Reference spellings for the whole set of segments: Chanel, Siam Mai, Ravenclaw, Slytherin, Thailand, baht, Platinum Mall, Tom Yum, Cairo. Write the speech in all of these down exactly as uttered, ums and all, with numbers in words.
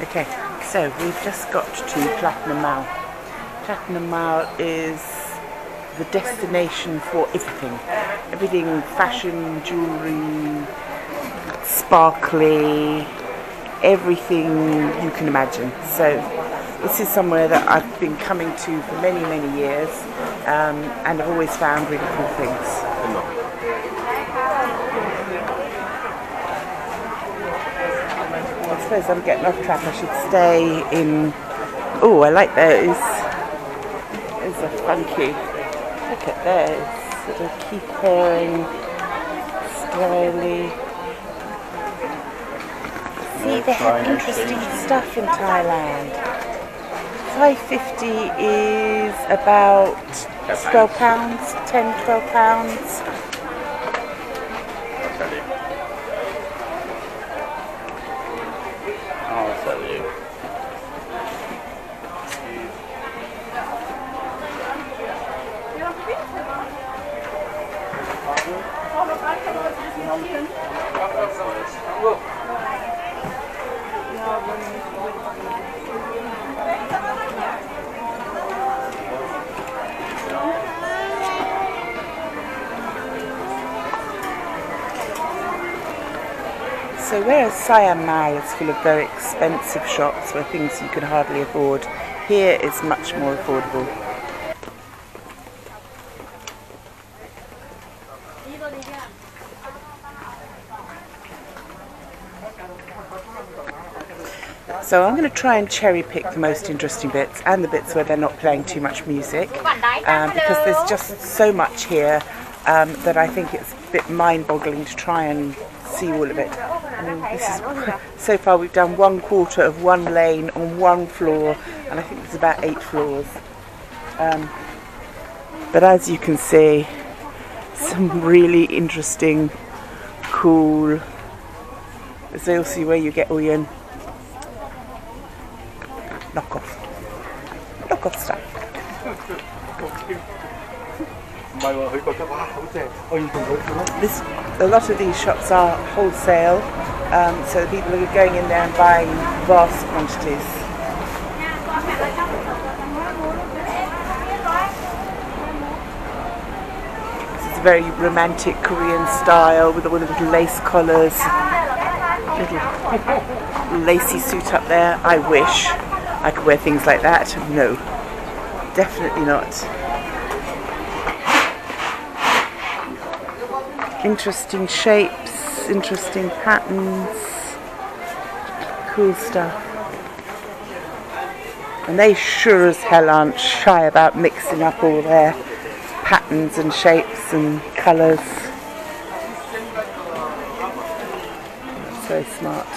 Okay, so we've just got to Platinum Mall. Platinum Mall is the destination for everything. Everything fashion, jewellery, sparkly, everything you can imagine. So this is somewhere that I've been coming to for many, many years um, and I've always found really cool things. I suppose I'm getting off track. I should stay in. Oh, I like those. Those are funky. Look at those. Sort of keep going slowly. See, they have interesting stuff in Thailand. five fifty is about twelve pounds, ten, twelve pounds. So whereas Siam Mai is full of very expensive shops where things you can hardly afford, here is much more affordable. So I'm going to try and cherry pick the most interesting bits and the bits where they're not playing too much music um, because there's just so much here um, that I think it's a bit mind-boggling to try and see all of it. I mean, this is, so far we've done one quarter of one lane on one floor, and I think there's about eight floors. Um, but as you can see, some really interesting, cool. There's also where you get all your knockoff, knockoff stuff. This. A lot of these shops are wholesale, um, so the people are going in there and buying vast quantities. This is very romantic Korean style with all the little lace collars, little lacy suit up there. I wish I could wear things like that. No, definitely not. Interesting shapes, interesting patterns, cool stuff. And they sure as hell aren't shy about mixing up all their patterns and shapes and colours. So smart.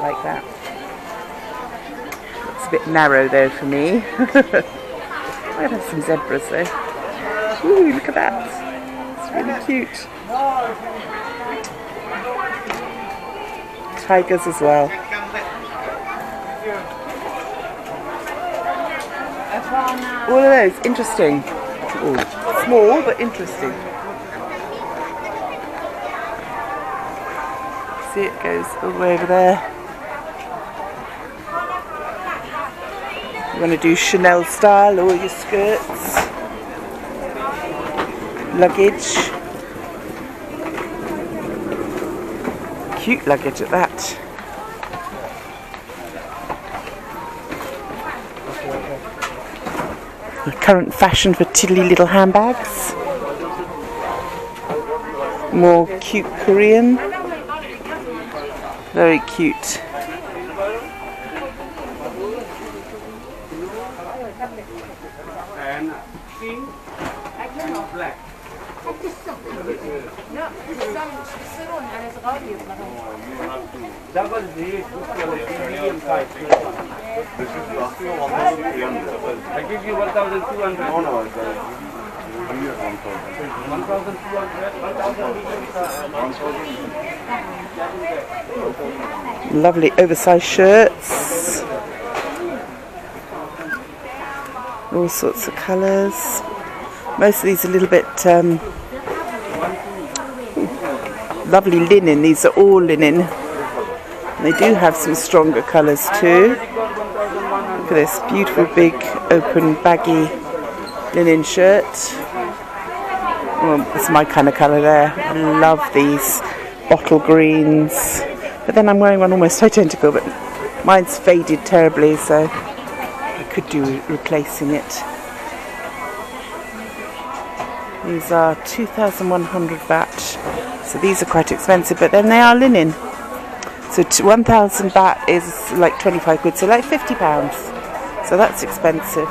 Like that. It's a bit narrow though for me. I have some zebras though. Ooh, look at that. It's really cute. Tigers as well. All of those, interesting. Ooh, small but interesting. See, it goes all the way over there. You want to do Chanel style, all your skirts. Luggage, cute luggage at that. The current fashion for tiddly little handbags. More cute Korean. Very cute. I give you one thousand two hundred. No, no, one thousand two hundred. Lovely oversized shirts. All sorts of colours. Most of these are a little bit um, lovely linen. These are all linen. They do have some stronger colours too. Look at this beautiful big open baggy linen shirt. Well, it's my kind of colour there. I love these bottle greens. But then I'm wearing one almost identical, but mine's faded terribly, so I could do replacing it. These are two thousand one hundred baht, so these are quite expensive, but then they are linen. So one thousand baht is like twenty-five quid, so like fifty pounds. So that's expensive.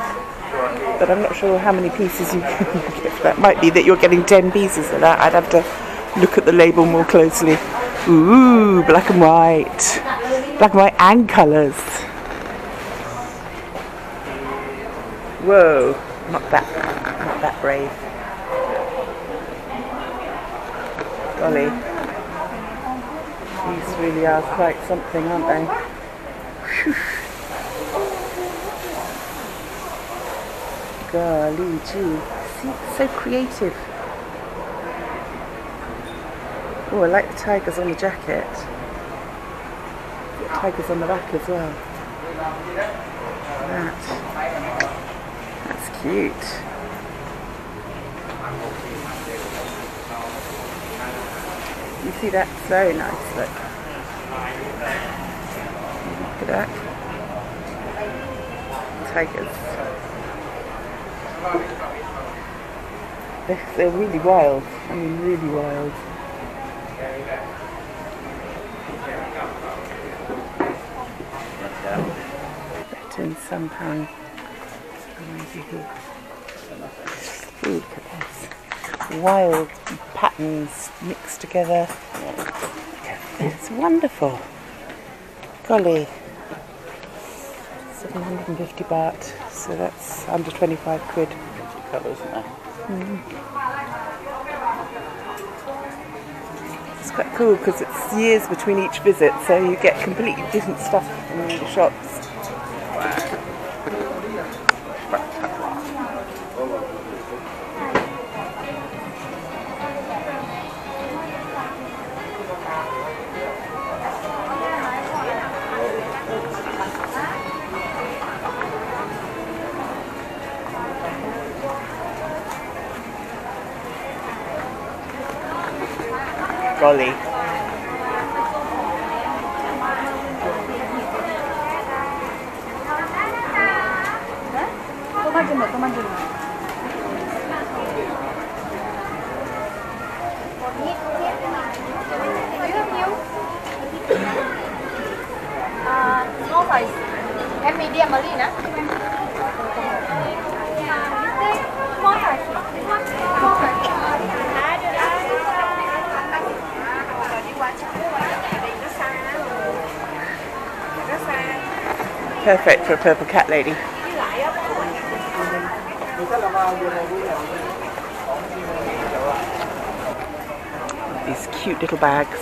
But I'm not sure how many pieces you can get. That might be that you're getting ten pieces of that. I'd have to look at the label more closely. Ooh, black and white. Black and white and colours. Whoa, not that, not that brave. Golly. These really are quite something, aren't they? Whew. Golly gee. See, it's so creative. Oh, I like the tigers on the jacket. The tigers on the back as well. That. That's cute. You see, that's very nice, look. Look at that. Tigers. They're really wild. I mean, really wild. Better in some pound. Look at this. Wild patterns mixed together. It's wonderful. Golly. seven hundred fifty baht, so that's under twenty-five quid. fifty colours, isn't it? Mm-hmm. It's quite cool because it's years between each visit, so you get completely different stuff in all the shops. Golly. Perfect for a purple cat lady. These cute little bags,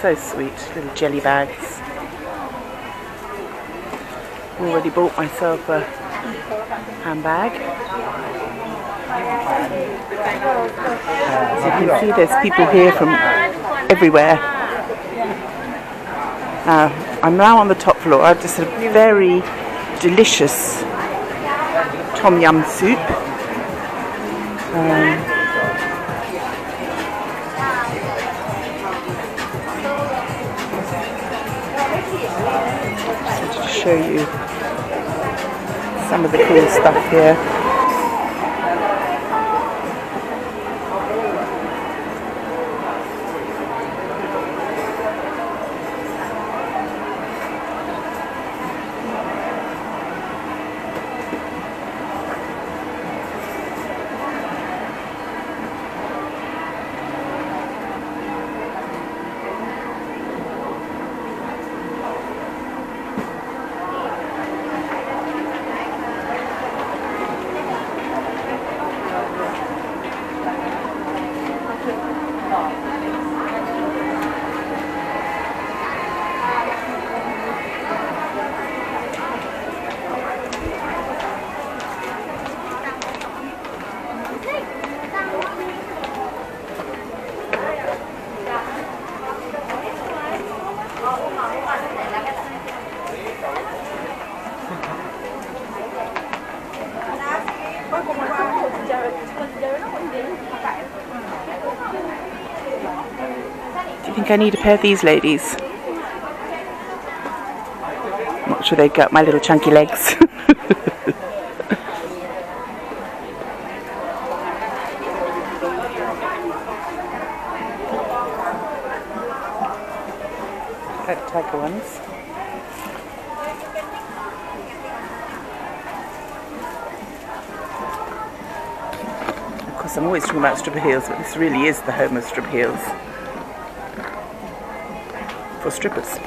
so sweet, little jelly bags. Already bought myself a handbag. As you can see, there's people here from everywhere. Uh, I'm now on the top floor. I've just had a very delicious Tom Yum soup. Um, I just wanted to show you some of the cool stuff here. think I need a pair of these ladies. Not sure they got my little chunky legs. Like the tiger ones. Of course, I'm always talking about stripper heels, but this really is the home of stripper heels for strippers.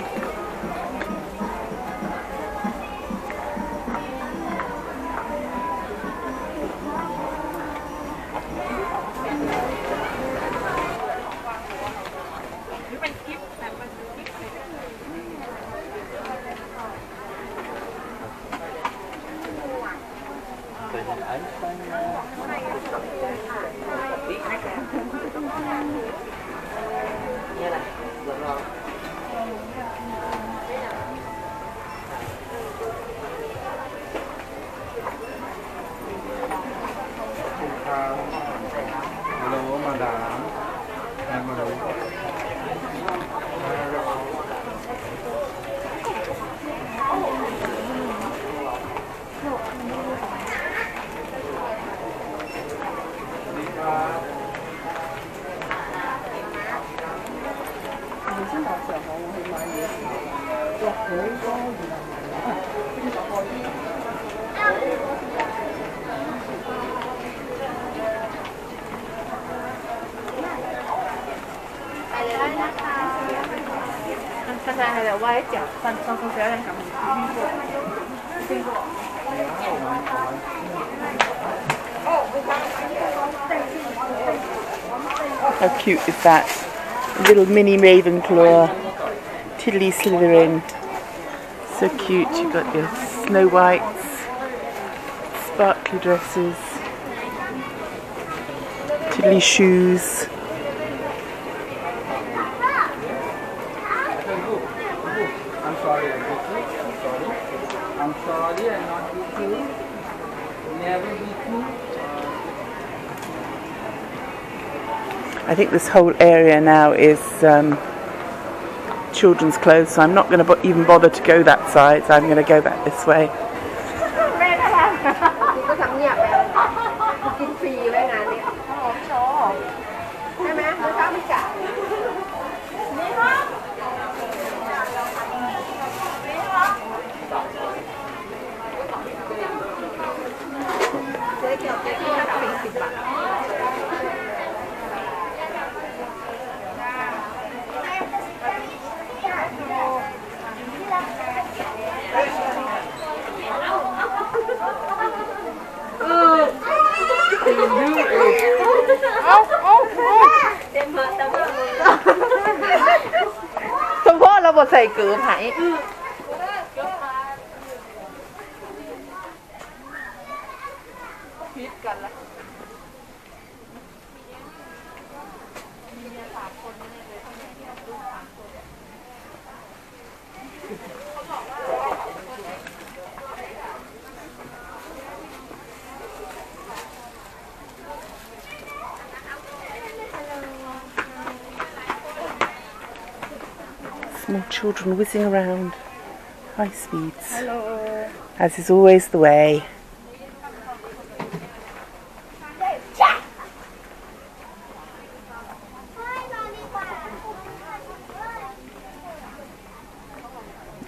How cute is that? A little mini Ravenclaw, tiddly Slytherin. So cute. You've got your Snow Whites, sparkly dresses, tiddly shoes. I think this whole area now is um, children's clothes, so I'm not going to bo even bother to go that side, so I'm going to go back this way. More children whizzing around, high speeds. Hello. As is always the way. You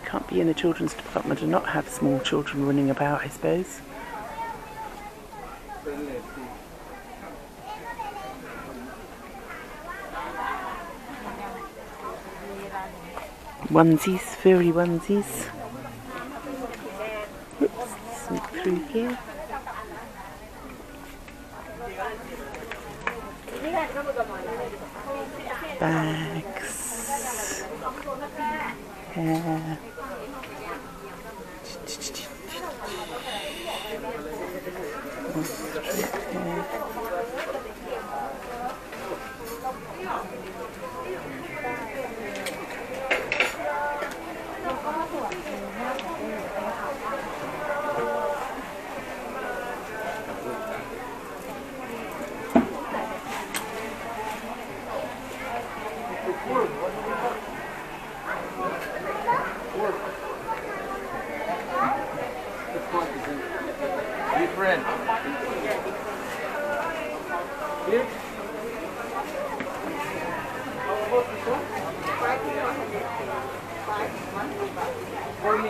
can't be in the children's department and not have small children running about, I suppose. Onesies, furry onesies. Oops, sneak through here. Bags. Hair. Whoa, For me.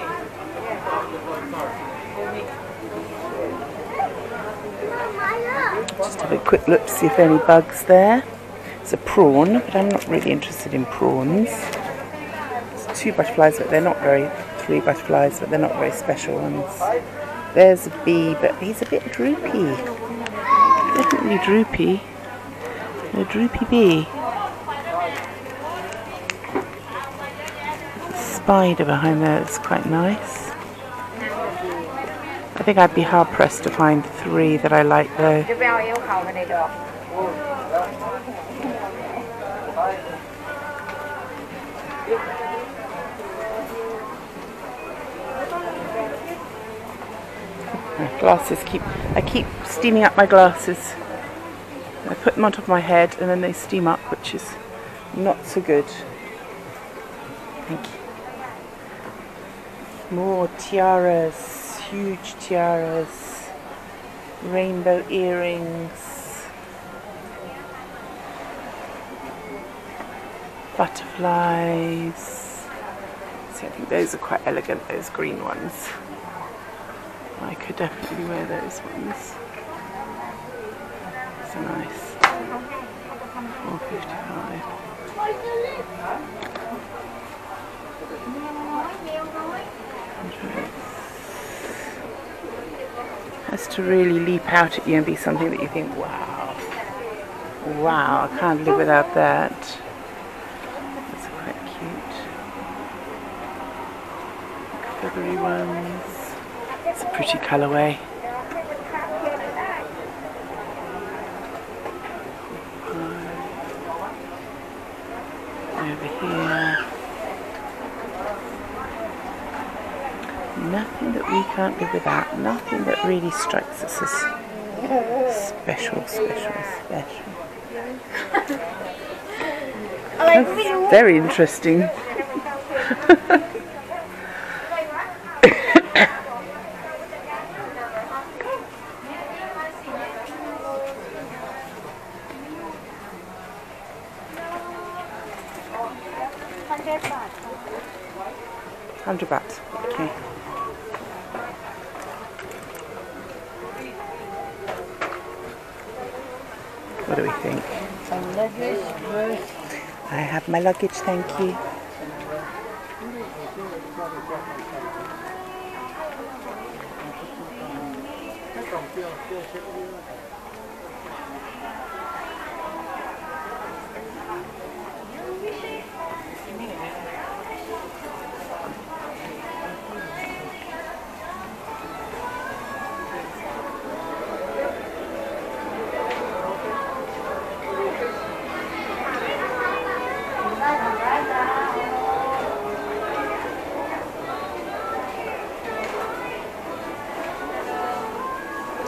Just have a quick look to see if any bugs there. It's a prawn, but I'm not really interested in prawns. There's two butterflies, but they're not very, three butterflies, but they're not very special ones. There's a bee, but he's a bit droopy. Definitely droopy. A droopy bee. Spider behind there, it's quite nice. I think I'd be hard pressed to find three that I like though. My glasses keep, I keep steaming up my glasses. I put them on top of my head and then they steam up, which is not so good. Thank you. More tiaras, huge tiaras, rainbow earrings, butterflies. See, I think those are quite elegant, those green ones. I could definitely wear those ones. So nice. four fifty-five. Has to really leap out at you and be something that you think, wow, wow, I can't live without that. That's quite cute. Feathery ones. It's a pretty colourway. Over here. Nothing that we can't live without, nothing that really strikes us as special, special, special. That's very interesting. one hundred baht, okay. What do we think? Some luggage. I have my luggage, thank you.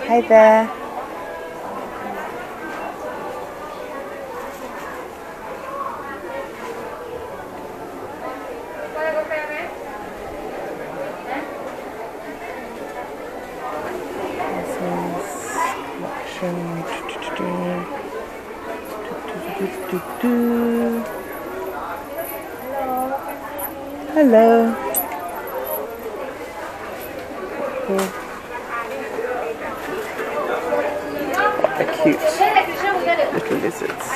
Hi there. Hello. Hello. Cute little lizards. Okay,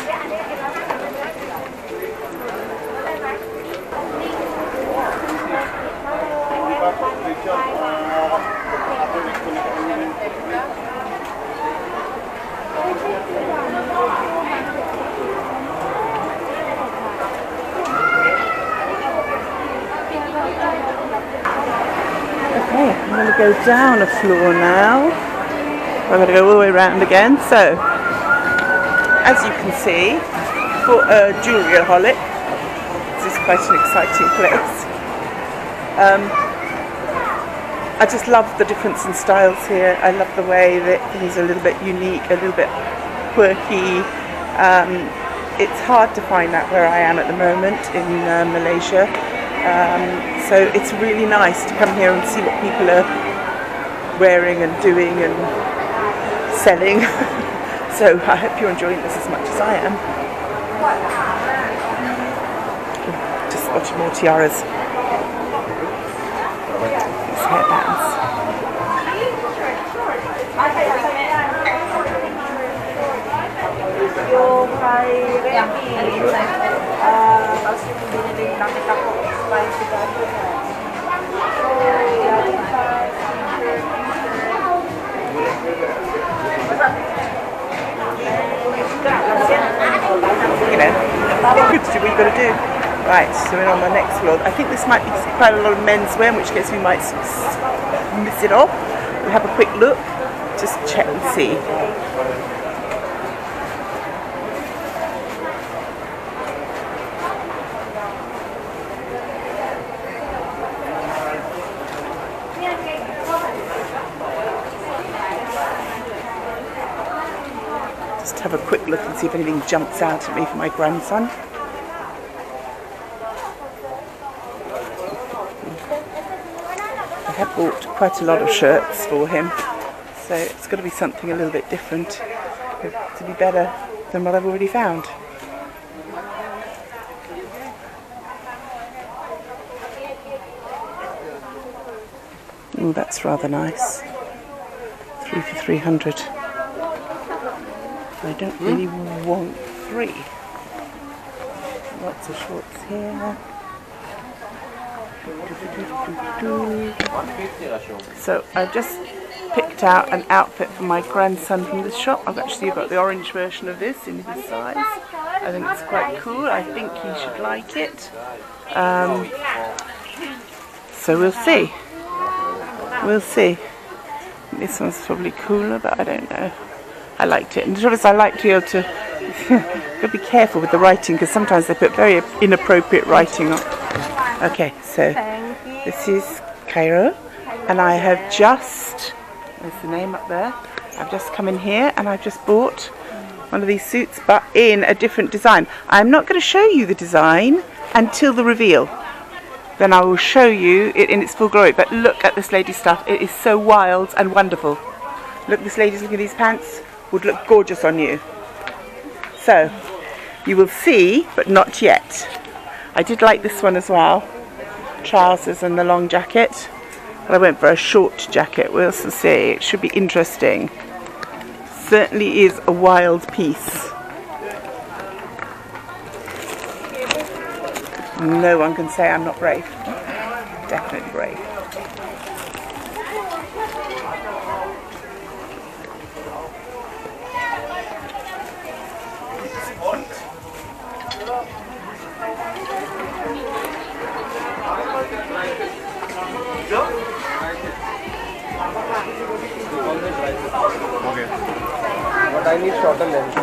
I'm going to go down a floor now. I'm going to go all the way around again. So, as you can see, for a jewelleryholic, this is quite an exciting place. Um, I just love the difference in styles here. I love the way that things are a little bit unique, a little bit quirky. Um, it's hard to find that where I am at the moment in uh, Malaysia. Um, so it's really nice to come here and see what people are wearing and doing and selling So I hope you're enjoying this as much as I am. Just spotted more tiaras. These hairbands. You know, we've got to do. Right, so we're on the next vlog. I think this might be quite a lot of menswear, in which case we might miss it off. We'll have a quick look, just check and see. Just have a quick look and see if anything jumps out at me for my grandson. I have bought quite a lot of shirts for him, so it's got to be something a little bit different to be better than what I've already found. Oh, that's rather nice. Three for three hundred. I don't really want three. Lots of shorts here. So I've just picked out an outfit for my grandson from this shop. I've actually got the orange version of this in his size. I think it's quite cool. I think he should like it. Um, so we'll see. We'll see. This one's probably cooler, but I don't know. I liked it, and the trouble is I like to be able to gotta be careful with the writing, because sometimes they put very inappropriate writing on. Okay, so this is Cairo, and I have just, there's the name up there, I've just come in here and I've just bought one of these suits, but in a different design. I'm not going to show you the design until the reveal, then I will show you it in its full glory. But look at this lady's stuff, it is so wild and wonderful. Look, this lady's looking at these pants. Would look gorgeous on you. So you will see, but not yet. I did like this one as well, trousers and the long jacket, but I went for a short jacket. We'll also see, it should be interesting. Certainly is a wild piece. No one can say I'm not brave. Definitely brave. I need shorter length.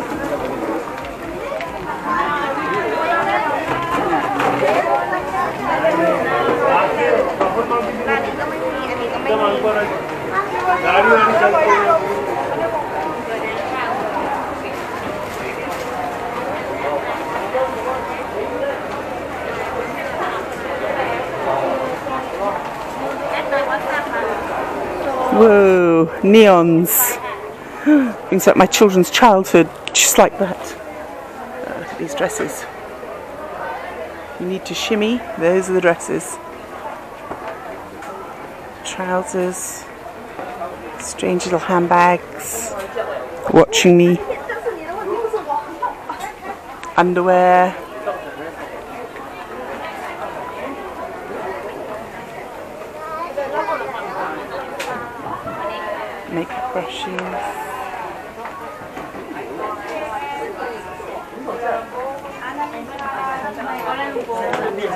Whoa, neons. Brings up my children's childhood, just like that. Uh, look at these dresses. You need to shimmy, those are the dresses. Trousers, strange little handbags, watching me. Underwear. Makeup brushes. I think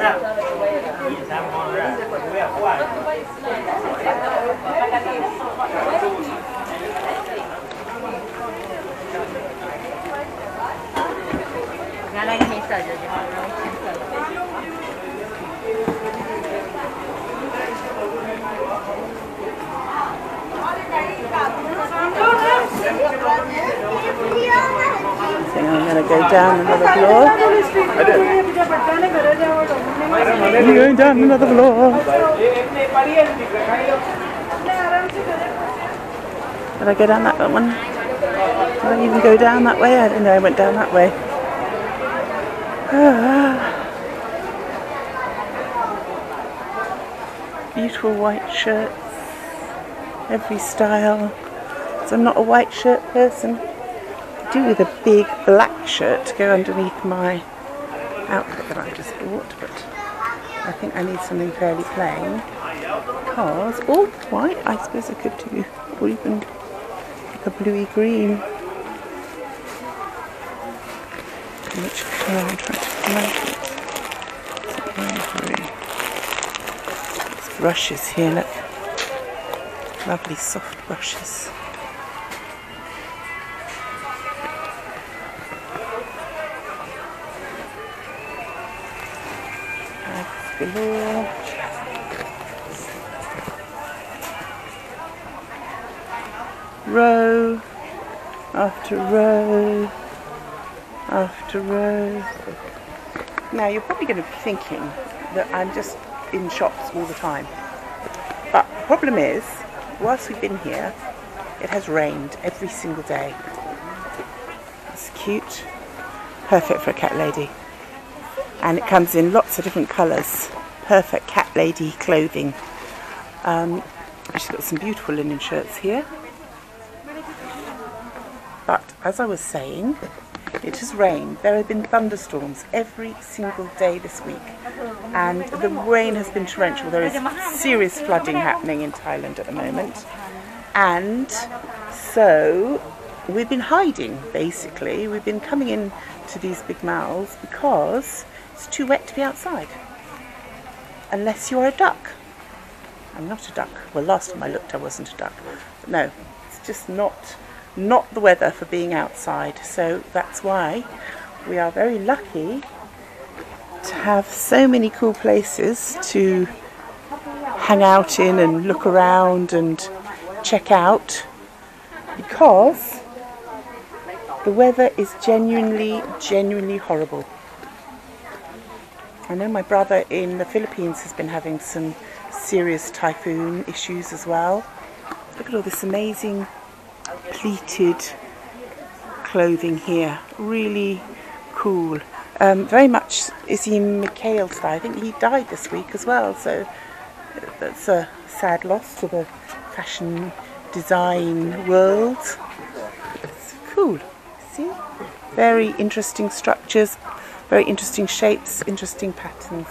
I'm going to go down another floor. I'm going down another floor. Did I go down that one? Did I even go down that way? I don't know, I went down that way. Ah. Beautiful white shirts, every style. So I'm not a white shirt person. I do with a big black shirt to go underneath my outfit that I just bought, but I think I need something fairly plain. Because, or white, I suppose I could do, or even like a bluey green. Which colour I'm trying to make it. It's ivory. There's brushes here, look. Lovely soft brushes. Galore. Row after row after row. Now you're probably going to be thinking that I'm just in shops all the time, but the problem is, whilst we've been here, it has rained every single day. It's cute, perfect for a cat lady. And it comes in lots of different colours. Perfect cat lady clothing. Um, she's got some beautiful linen shirts here. But as I was saying, it has rained. There have been thunderstorms every single day this week. And the rain has been torrential. There is serious flooding happening in Thailand at the moment. And so we've been hiding, basically. We've been coming in to these big malls because it's too wet to be outside, unless you're a duck. I'm not a duck. Well, last time I looked, I wasn't a duck. But no, it's just not not the weather for being outside. So that's why we are very lucky to have so many cool places to hang out in and look around and check out, because the weather is genuinely, genuinely horrible. I know my brother in the Philippines has been having some serious typhoon issues as well. Look at all this amazing pleated clothing here. Really cool. Um, very much Isim Mikhail style. I think he died this week as well, so that's a sad loss to the fashion design world. It's cool. See? Very interesting structures. Very interesting shapes, interesting patterns.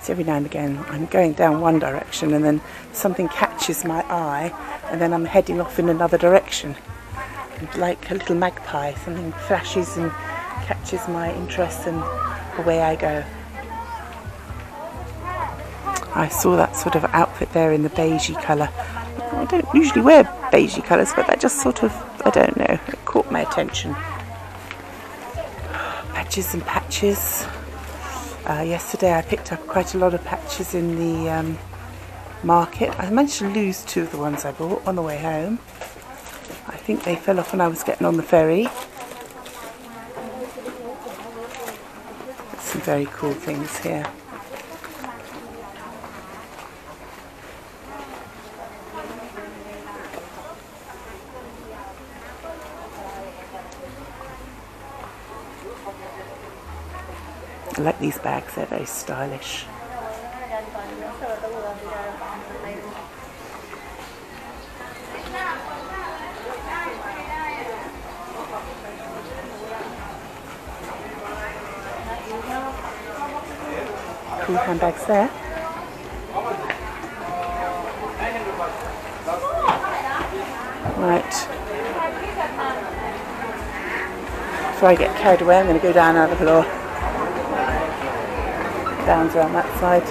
So every now and again I'm going down one direction and then something catches my eye and then I'm heading off in another direction. And like a little magpie, something flashes and catches my interest and away I go. I saw that sort of outfit there in the beigey colour. I don't usually wear beigey colours, but that just sort of, I don't know, it caught my attention. Patches and patches. Uh, yesterday I picked up quite a lot of patches in the um, market. I managed to lose two of the ones I bought on the way home. I think they fell off when I was getting on the ferry. Some very cool things here. I like these bags, they're very stylish. Cool handbags there. Right. Before I get carried away, I'm going to go down another floor. Downs around that side.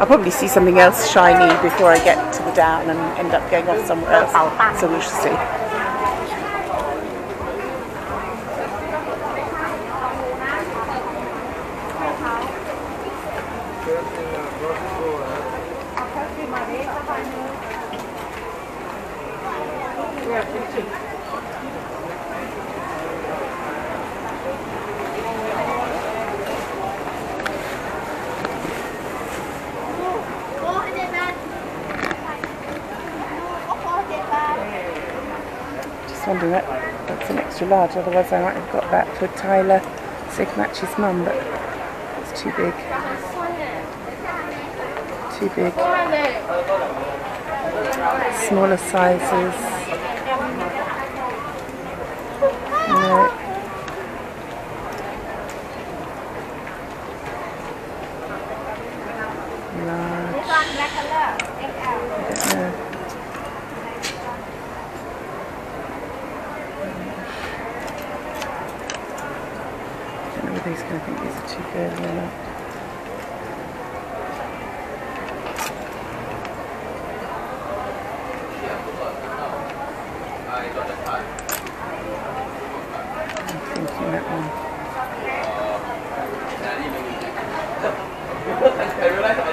I'll probably see something else shiny before I get to the down and end up going off somewhere else, so we shall see. order it. That's an extra large, otherwise I might have got that for Tyler so he can match his mum, but it's too big. Too big. Smaller sizes. No. These kind of think these are too good or not. I'm thinking that one. It's too big. Oh, that's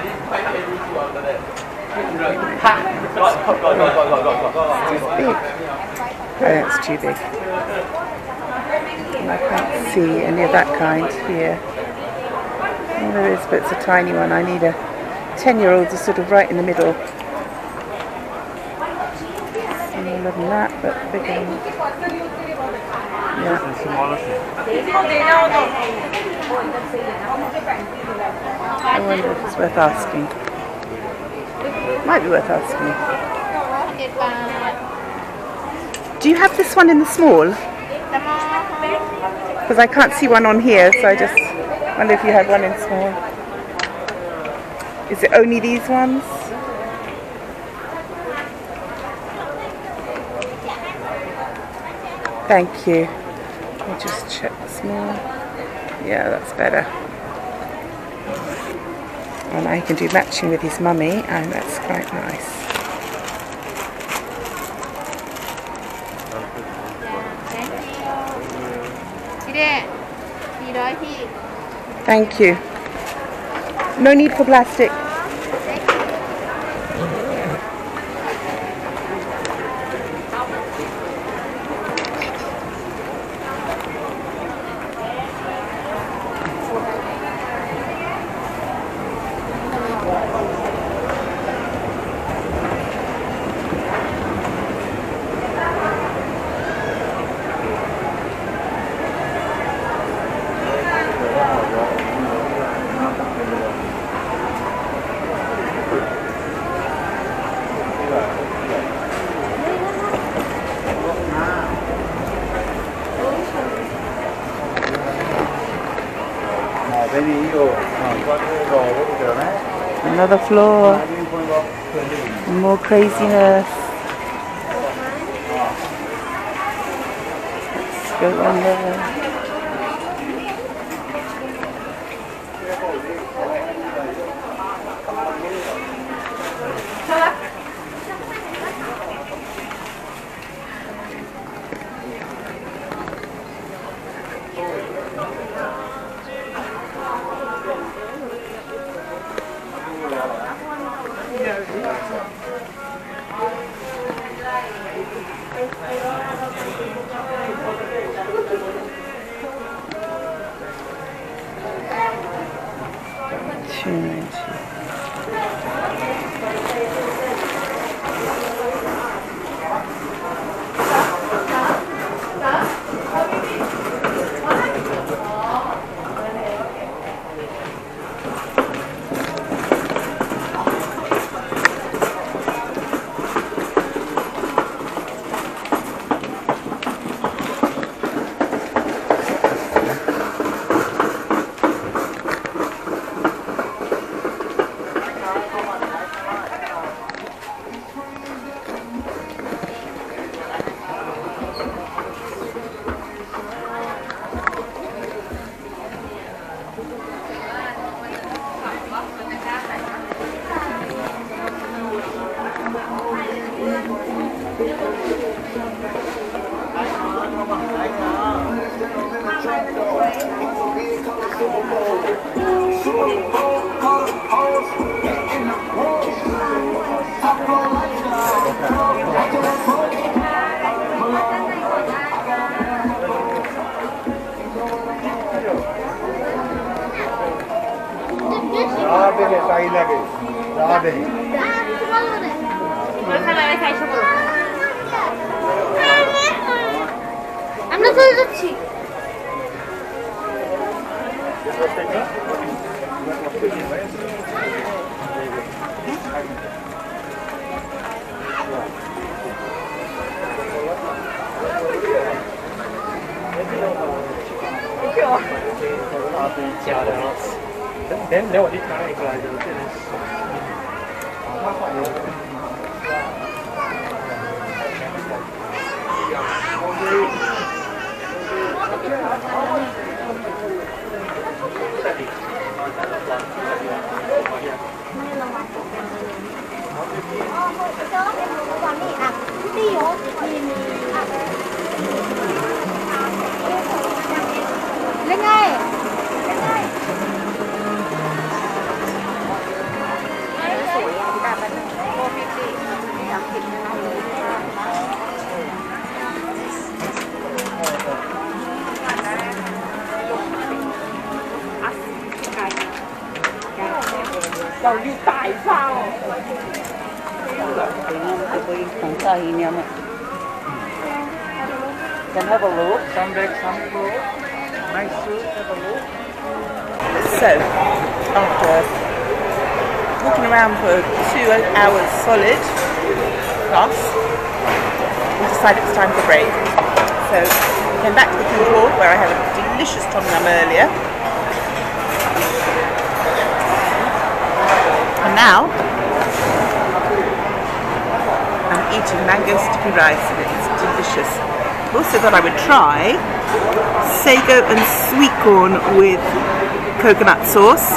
too big. I can't see any of that kind here. Oh, there is, but it's a tiny one. I need a ten year old to sort of right in the middle. Smaller than that, but bigger than yeah. I wonder if it's worth asking. Might be worth asking. Do you have this one in the small? Because I can't see one on here, so I just wonder if you had one in small. Is it only these ones? Thank you. I'll just check the small. Yeah, that's better. And I can do matching with his mummy, and that's quite nice. Thank you. No need for plastic. Another floor, more craziness. Let's go under. আমরা চলে যাচ্ছি। Linh ơi, Linh ơi. Đầu như tại sao? Chúng ta hình như vậy. Can have a look. Some bags, some clothes. Nice shoes. Have a look. So, after walking around for two hours solid, plus, we decided it's time for a break. So, we came back to the food hall where I had a delicious Tom Yum earlier. And now, I'm eating mango sticky rice and it's delicious. Also thought I would try sago and sweet corn with coconut sauce.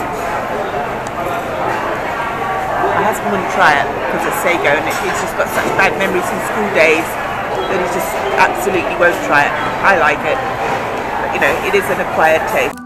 My husband wouldn't try it because of sago, and it, he's just got such bad memories from school days that he just absolutely won't try it. I like it, but you know, it is an acquired taste.